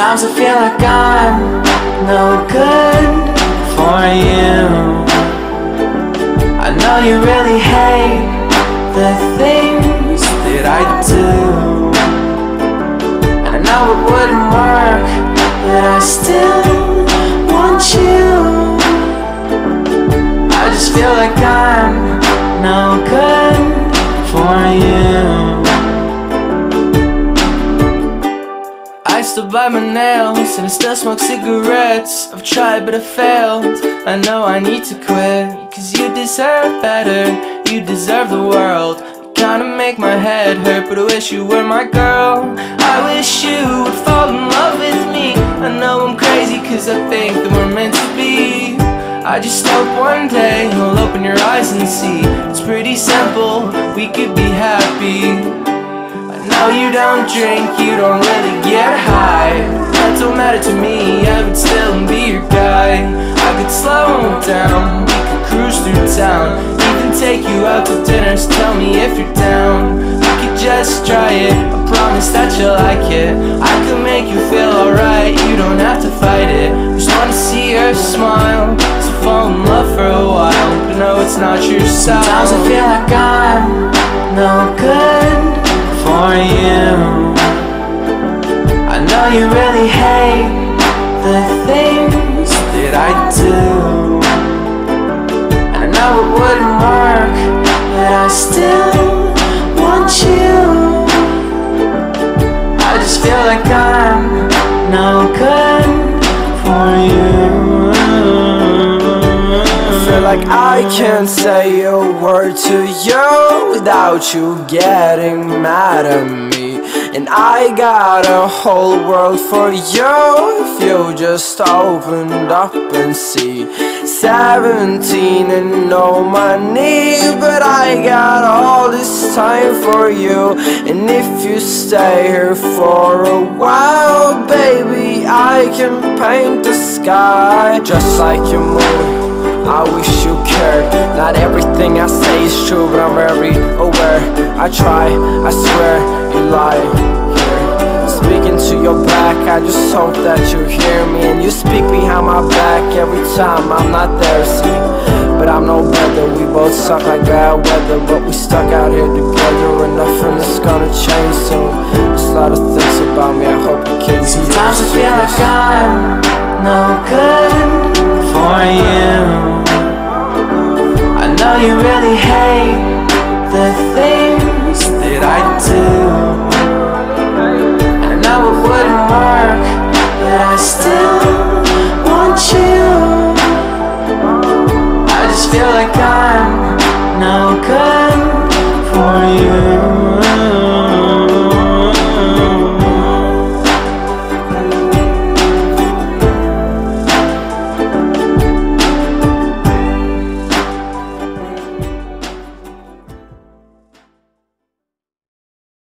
Sometimes I feel like I'm no good for you. I know you really hate the things that I do, and I know it wouldn't work, but I still want you. I just feel like I'm no good for you. I still bite my nails and I still smoke cigarettes. I've tried but I failed, I know I need to quit. Cause you deserve better, you deserve the world. You kinda make my head hurt, but I wish you were my girl. I wish you would fall in love with me. I know I'm crazy cause I think that we're meant to be. I just hope one day you'll open your eyes and see. It's pretty simple, we could be happy. No, you don't drink, you don't really get high. That don't matter to me, I would still be your guy. I could slow down, we could cruise through town, even take you out to dinner, so tell me if you're down. I could just try it, I promise that you'll like it. I could make you feel alright, you don't have to fight it. Just wanna see her smile, so fall in love for a while, but no, it's not your style. Sometimes I feel like I'm no good for you. I know you really hate the things that I do, and I know it wouldn't work, but I still want you. I just feel like I'm no good for you. I feel like I can't say a word to you without you getting mad at me. And I got a whole world for you if you just opened up and see. 17 and no money, but I got all this time for you. And if you stay here for a while, baby, I can paint the sky just like your moon. I wish you cared. Not everything I say is true, but I'm very aware. I try, I swear, you lie here. Speaking to your back, I just hope that you hear me. And you speak behind my back every time I'm not there, see. But I'm no brother, we both suck like bad weather, but we stuck out here together, and nothing is gonna change soon. There's a lot of things about me, I hope you can see. Sometimes I feel like I'm no good for you. I know you really hate the things that I do, and I know it wouldn't work, but I still want you. I just feel like I'm